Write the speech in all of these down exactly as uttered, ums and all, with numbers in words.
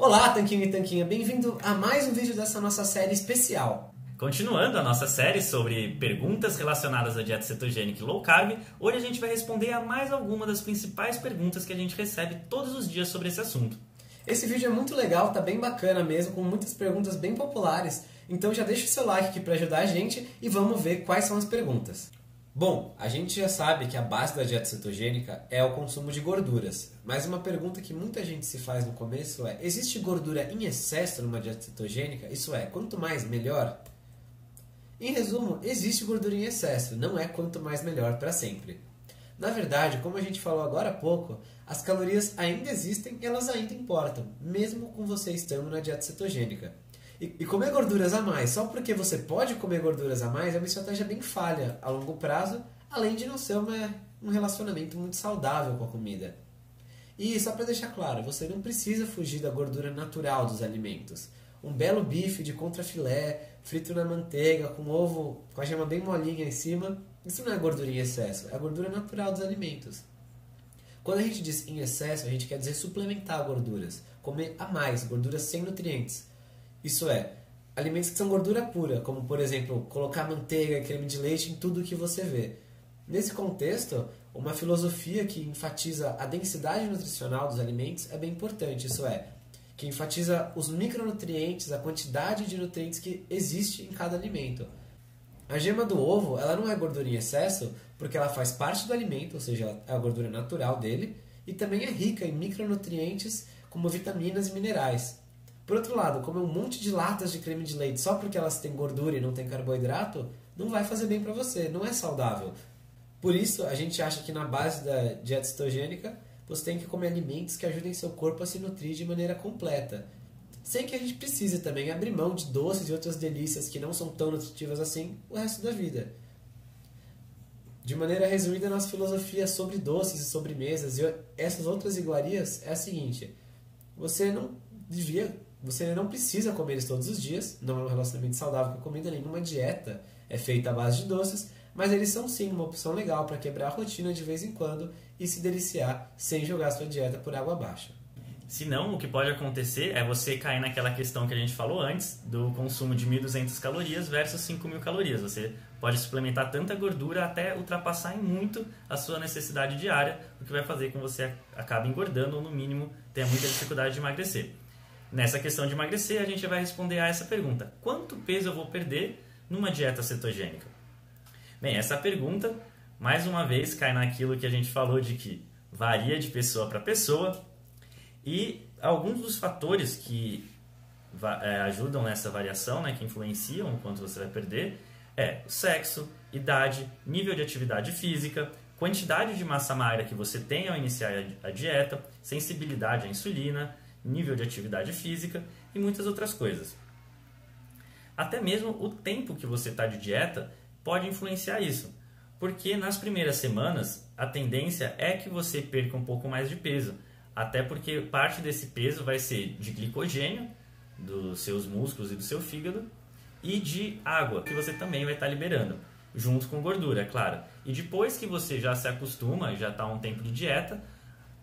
Olá, Tanquinho e Tanquinha, bem-vindo a mais um vídeo dessa nossa série especial. Continuando a nossa série sobre perguntas relacionadas à dieta cetogênica e low carb, hoje a gente vai responder a mais alguma das principais perguntas que a gente recebe todos os dias sobre esse assunto. Esse vídeo é muito legal, tá bem bacana mesmo, com muitas perguntas bem populares, então já deixa o seu like aqui para ajudar a gente e vamos ver quais são as perguntas. Bom, a gente já sabe que a base da dieta cetogênica é o consumo de gorduras, mas uma pergunta que muita gente se faz no começo é: existe gordura em excesso numa dieta cetogênica? Isso é, quanto mais, melhor? Em resumo, existe gordura em excesso, não é quanto mais melhor para sempre. Na verdade, como a gente falou agora há pouco, as calorias ainda existem e elas ainda importam, mesmo com você estando na dieta cetogênica. E, e comer gorduras a mais, só porque você pode comer gorduras a mais, é uma estratégia bem falha a longo prazo, além de não ser uma, um relacionamento muito saudável com a comida. E só para deixar claro, você não precisa fugir da gordura natural dos alimentos. Um belo bife de contrafilé, frito na manteiga, com ovo, com a gema bem molinha em cima, isso não é gordura em excesso, é a gordura natural dos alimentos. Quando a gente diz em excesso, a gente quer dizer suplementar gorduras, comer a mais, gorduras sem nutrientes. Isso é, alimentos que são gordura pura, como por exemplo, colocar manteiga e creme de leite em tudo que você vê. Nesse contexto, uma filosofia que enfatiza a densidade nutricional dos alimentos é bem importante, isso é, que enfatiza os micronutrientes, a quantidade de nutrientes que existe em cada alimento. A gema do ovo, ela não é gordura em excesso, porque ela faz parte do alimento, ou seja, é a gordura natural dele, e também é rica em micronutrientes como vitaminas e minerais. Por outro lado, comer um monte de latas de creme de leite só porque elas têm gordura e não têm carboidrato, não vai fazer bem para você, não é saudável. Por isso, a gente acha que na base da dieta cetogênica, você tem que comer alimentos que ajudem seu corpo a se nutrir de maneira completa. Sem que a gente precise também abrir mão de doces e outras delícias que não são tão nutritivas assim o resto da vida. De maneira resumida, a nossa filosofia sobre doces e sobremesas e essas outras iguarias é a seguinte: você não devia, você não precisa comer eles todos os dias, não é um relacionamento saudável com a comida, nenhuma dieta é feita à base de doces, mas eles são sim uma opção legal para quebrar a rotina de vez em quando e se deliciar sem jogar sua dieta por água abaixo. Se não, o que pode acontecer é você cair naquela questão que a gente falou antes, do consumo de mil e duzentas calorias versus cinco mil calorias. Você pode suplementar tanta gordura até ultrapassar em muito a sua necessidade diária, o que vai fazer com que você acabe engordando ou, no mínimo, tenha muita dificuldade de emagrecer. Nessa questão de emagrecer, a gente vai responder a essa pergunta: quanto peso eu vou perder numa dieta cetogênica? Bem, essa pergunta, mais uma vez, cai naquilo que a gente falou de que varia de pessoa para pessoa. E alguns dos fatores que ajudam nessa variação, né, que influenciam o quanto você vai perder, é o sexo, idade, nível de atividade física, quantidade de massa magra que você tem ao iniciar a dieta, sensibilidade à insulina, nível de atividade física e muitas outras coisas. Até mesmo o tempo que você está de dieta pode influenciar isso, porque nas primeiras semanas a tendência é que você perca um pouco mais de peso, até porque parte desse peso vai ser de glicogênio, dos seus músculos e do seu fígado, e de água, que você também vai estar liberando, junto com gordura, é claro. E depois que você já se acostuma, já está há um tempo de dieta,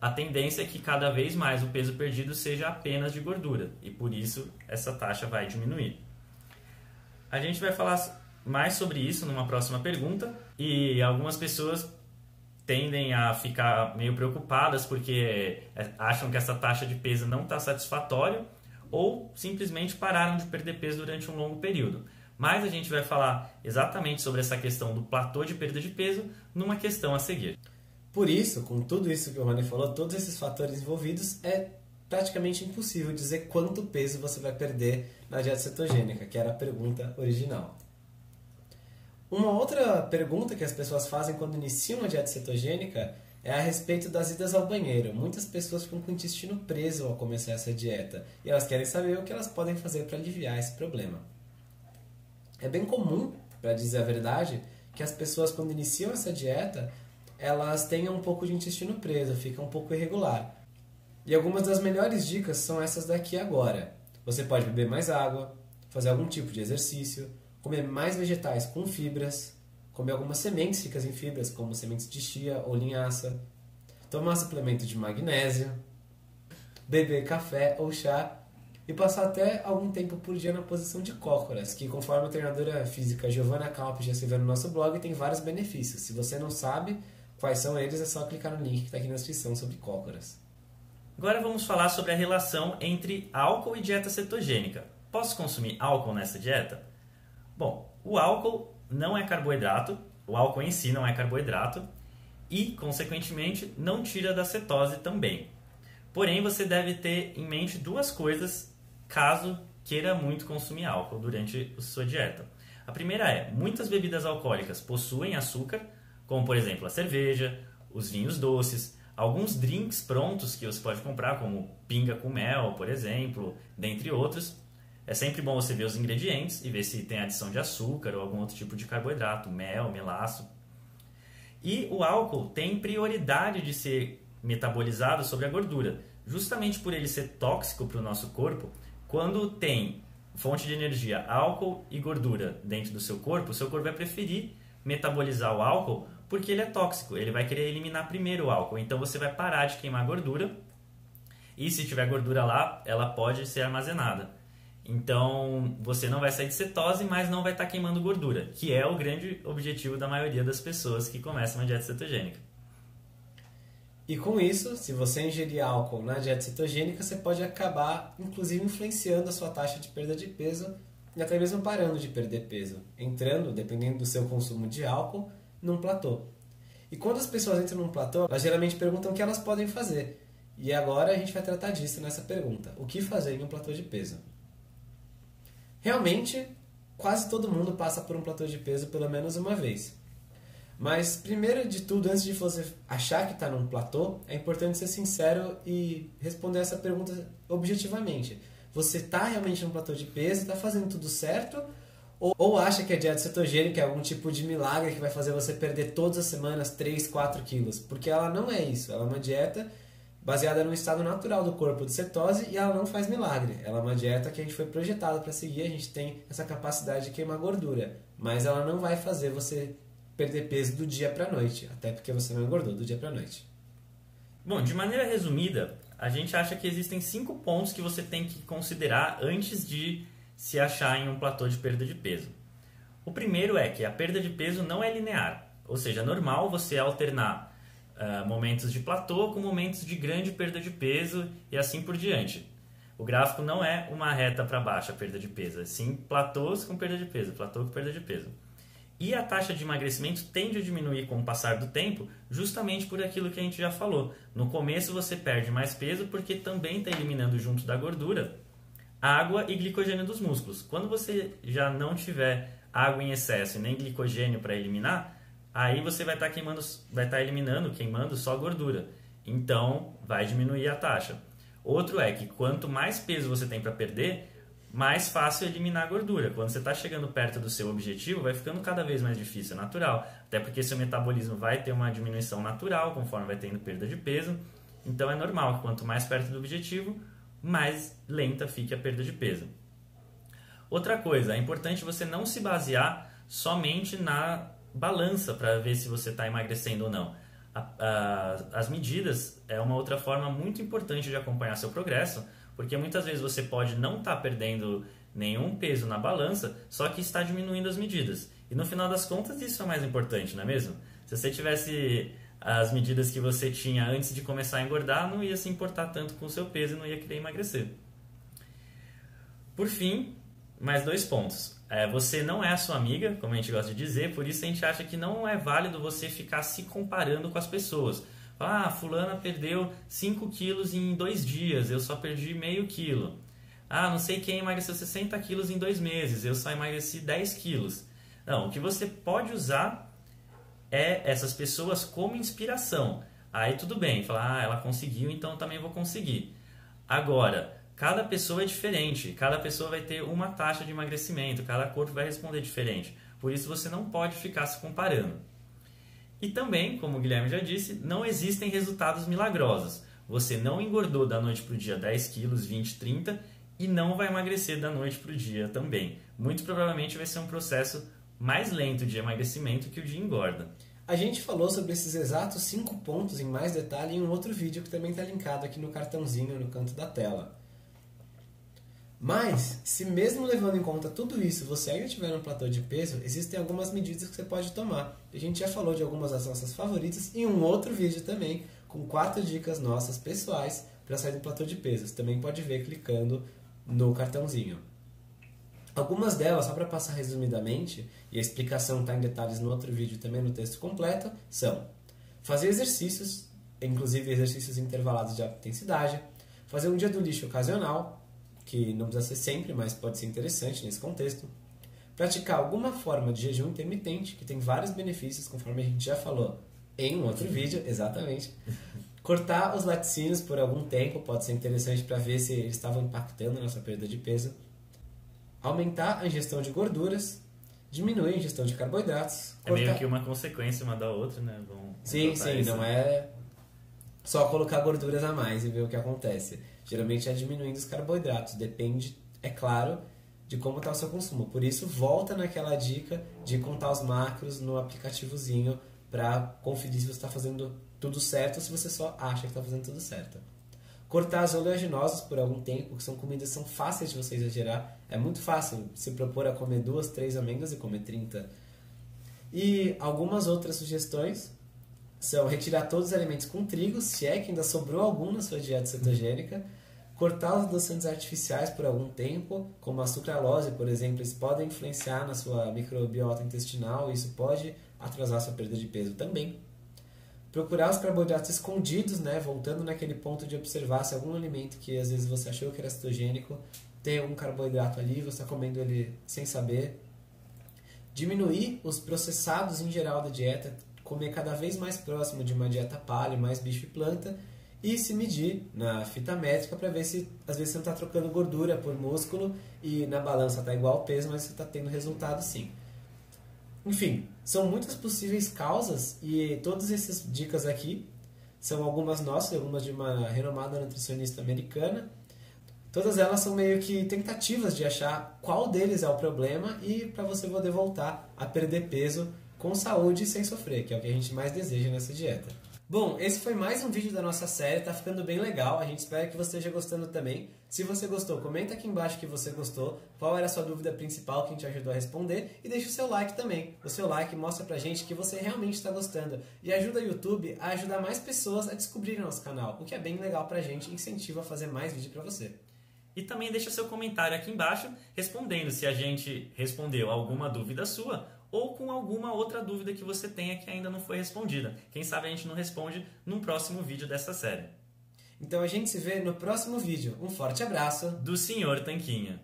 a tendência é que cada vez mais o peso perdido seja apenas de gordura, e por isso essa taxa vai diminuir. A gente vai falar mais sobre isso numa próxima pergunta, e algumas pessoas tendem a ficar meio preocupadas porque acham que essa taxa de peso não está satisfatória ou simplesmente pararam de perder peso durante um longo período. Mas a gente vai falar exatamente sobre essa questão do platô de perda de peso numa questão a seguir. Por isso, com tudo isso que o Roney falou, todos esses fatores envolvidos, é praticamente impossível dizer quanto peso você vai perder na dieta cetogênica, que era a pergunta original. Uma outra pergunta que as pessoas fazem quando iniciam a dieta cetogênica é a respeito das idas ao banheiro. Muitas pessoas ficam com o intestino preso ao começar essa dieta e elas querem saber o que elas podem fazer para aliviar esse problema. É bem comum, para dizer a verdade, que as pessoas quando iniciam essa dieta, elas tenham um pouco de intestino preso, fica um pouco irregular. E algumas das melhores dicas são essas daqui agora. Você pode beber mais água, fazer algum tipo de exercício, comer mais vegetais com fibras, comer algumas sementes ricas em fibras, como sementes de chia ou linhaça, tomar suplemento de magnésio, beber café ou chá e passou até algum tempo por dia na posição de cócoras, que conforme a treinadora física Giovana Calpe já escreveu no nosso blog, tem vários benefícios. Se você não sabe quais são eles, é só clicar no link que está aqui na descrição sobre cócoras. Agora vamos falar sobre a relação entre álcool e dieta cetogênica. Posso consumir álcool nessa dieta? Bom, o álcool não é carboidrato, o álcool em si não é carboidrato e, consequentemente, não tira da cetose também. Porém, você deve ter em mente duas coisas caso queira muito consumir álcool durante a sua dieta. A primeira é, muitas bebidas alcoólicas possuem açúcar, como por exemplo a cerveja, os vinhos doces, alguns drinks prontos que você pode comprar, como pinga com mel, por exemplo, dentre outros. É sempre bom você ver os ingredientes e ver se tem adição de açúcar ou algum outro tipo de carboidrato, mel, melaço. E o álcool tem prioridade de ser metabolizado sobre a gordura, justamente por ele ser tóxico para o nosso corpo. Quando tem fonte de energia, álcool e gordura dentro do seu corpo, o seu corpo vai preferir metabolizar o álcool porque ele é tóxico, ele vai querer eliminar primeiro o álcool, então você vai parar de queimar gordura e se tiver gordura lá, ela pode ser armazenada. Então você não vai sair de cetose, mas não vai estar queimando gordura, que é o grande objetivo da maioria das pessoas que começam uma dieta cetogênica. E com isso, se você ingerir álcool na dieta cetogênica, você pode acabar, inclusive, influenciando a sua taxa de perda de peso e até mesmo parando de perder peso, entrando, dependendo do seu consumo de álcool, num platô. E quando as pessoas entram num platô, elas geralmente perguntam o que elas podem fazer. E agora a gente vai tratar disso nessa pergunta. O que fazer em um platô de peso? Realmente, quase todo mundo passa por um platô de peso pelo menos uma vez. Mas, primeiro de tudo, antes de você achar que está num platô, é importante ser sincero e responder essa pergunta objetivamente. Você está realmente num platô de peso? Está fazendo tudo certo? Ou, ou acha que a dieta cetogênica é algum tipo de milagre que vai fazer você perder todas as semanas três, quatro quilos? Porque ela não é isso. Ela é uma dieta baseada no estado natural do corpo de cetose e ela não faz milagre. Ela é uma dieta que a gente foi projetado para seguir, a gente tem essa capacidade de queimar gordura. Mas ela não vai fazer você perder peso do dia para a noite, até porque você não engordou do dia para a noite. Bom, de maneira resumida, a gente acha que existem cinco pontos que você tem que considerar antes de se achar em um platô de perda de peso. O primeiro é que a perda de peso não é linear, ou seja, é normal você alternar uh, momentos de platô com momentos de grande perda de peso e assim por diante. O gráfico não é uma reta para baixo a perda de peso, sim platôs com perda de peso, platô com perda de peso. E a taxa de emagrecimento tende a diminuir com o passar do tempo, justamente por aquilo que a gente já falou. No começo você perde mais peso porque também está eliminando junto da gordura água e glicogênio dos músculos. Quando você já não tiver água em excesso e nem glicogênio para eliminar, aí você vai estar queimando, vai estar eliminando, queimando só gordura. Então vai diminuir a taxa. Outro é que quanto mais peso você tem para perder, mais fácil eliminar a gordura. Quando você está chegando perto do seu objetivo, vai ficando cada vez mais difícil, é natural. Até porque seu metabolismo vai ter uma diminuição natural, conforme vai tendo perda de peso. Então é normal que quanto mais perto do objetivo, mais lenta fique a perda de peso. Outra coisa, é importante você não se basear somente na balança para ver se você está emagrecendo ou não. A, a, as medidas é uma outra forma muito importante de acompanhar seu progresso, porque muitas vezes você pode não estar perdendo nenhum peso na balança, só que está diminuindo as medidas. E no final das contas isso é mais importante, não é mesmo? Se você tivesse as medidas que você tinha antes de começar a engordar, não ia se importar tanto com o seu peso e não ia querer emagrecer. Por fim, mais dois pontos. É, você não é a sua amiga, como a gente gosta de dizer, por isso a gente acha que não é válido você ficar se comparando com as pessoas. Ah, fulana perdeu cinco quilos em dois dias, eu só perdi meio quilo. Ah, não sei quem emagreceu sessenta quilos em dois meses, eu só emagreci dez quilos. Não, o que você pode usar é essas pessoas como inspiração. Aí tudo bem, falar, ah, ela conseguiu, então eu também vou conseguir. Agora, cada pessoa é diferente, cada pessoa vai ter uma taxa de emagrecimento, cada corpo vai responder diferente. Por isso você não pode ficar se comparando. E também, como o Guilherme já disse, não existem resultados milagrosos. Você não engordou da noite para o dia dez quilos, vinte, trinta e não vai emagrecer da noite para o dia também. Muito provavelmente vai ser um processo mais lento de emagrecimento que o de engorda. A gente falou sobre esses exatos cinco pontos em mais detalhe em um outro vídeo que também está linkado aqui no cartãozinho no canto da tela. Mas, se mesmo levando em conta tudo isso, você ainda tiver um platô de peso, existem algumas medidas que você pode tomar. A gente já falou de algumas das nossas favoritas em um outro vídeo também, com quatro dicas nossas pessoais para sair do platô de peso. Você também pode ver clicando no cartãozinho. Algumas delas, só para passar resumidamente, e a explicação está em detalhes no outro vídeo também no texto completo, são fazer exercícios, inclusive exercícios intervalados de alta intensidade, fazer um dia do lixo ocasional, que não precisa ser sempre, mas pode ser interessante nesse contexto. Praticar alguma forma de jejum intermitente, que tem vários benefícios, conforme a gente já falou em um outro vídeo, exatamente. Cortar os laticínios por algum tempo, pode ser interessante para ver se eles estavam impactando a nossa perda de peso. Aumentar a ingestão de gorduras, diminuir a ingestão de carboidratos. É cortar... meio que uma consequência uma da outra, né? Vão sim, sim, isso. Não é só colocar gorduras a mais e ver o que acontece. Geralmente é diminuindo os carboidratos, depende, é claro, de como está o seu consumo. Por isso, volta naquela dica de contar os macros no aplicativozinho para conferir se você está fazendo tudo certo ou se você só acha que está fazendo tudo certo. Cortar as oleaginosas por algum tempo, que são comidas que são fáceis de você exagerar. É muito fácil se propor a comer duas, três amêndoas e comer trinta. E algumas outras sugestões são retirar todos os alimentos com trigo, se é que ainda sobrou algum na sua dieta cetogênica, cortar os adoçantes artificiais por algum tempo, como a sucralose, por exemplo, eles podem influenciar na sua microbiota intestinal e isso pode atrasar a sua perda de peso também. Procurar os carboidratos escondidos, né, voltando naquele ponto de observar se algum alimento que às vezes você achou que era cetogênico tem algum carboidrato ali, você está comendo ele sem saber. Diminuir os processados em geral da dieta, comer cada vez mais próximo de uma dieta paleo, mais bicho e planta, e se medir na fita métrica para ver se às vezes você não está trocando gordura por músculo e na balança está igual ao peso, mas você está tendo resultado sim. Enfim, são muitas possíveis causas e todas essas dicas aqui são algumas nossas, algumas de uma renomada nutricionista americana. Todas elas são meio que tentativas de achar qual deles é o problema e para você poder voltar a perder peso com saúde e sem sofrer, que é o que a gente mais deseja nessa dieta. Bom, esse foi mais um vídeo da nossa série, tá ficando bem legal, a gente espera que você esteja gostando também. Se você gostou, comenta aqui embaixo que você gostou, qual era a sua dúvida principal que a gente ajudou a responder e deixa o seu like também. O seu like mostra pra gente que você realmente está gostando e ajuda o YouTube a ajudar mais pessoas a descobrirem nosso canal, o que é bem legal pra gente e incentiva a fazer mais vídeo pra você. E também deixa seu comentário aqui embaixo respondendo se a gente respondeu alguma dúvida sua ou com alguma outra dúvida que você tenha que ainda não foi respondida. Quem sabe a gente não responde num próximo vídeo dessa série. Então a gente se vê no próximo vídeo. Um forte abraço do Senhor Tanquinho.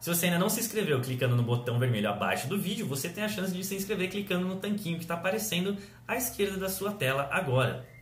Se você ainda não se inscreveu clicando no botão vermelho abaixo do vídeo, você tem a chance de se inscrever clicando no tanquinho que está aparecendo à esquerda da sua tela agora.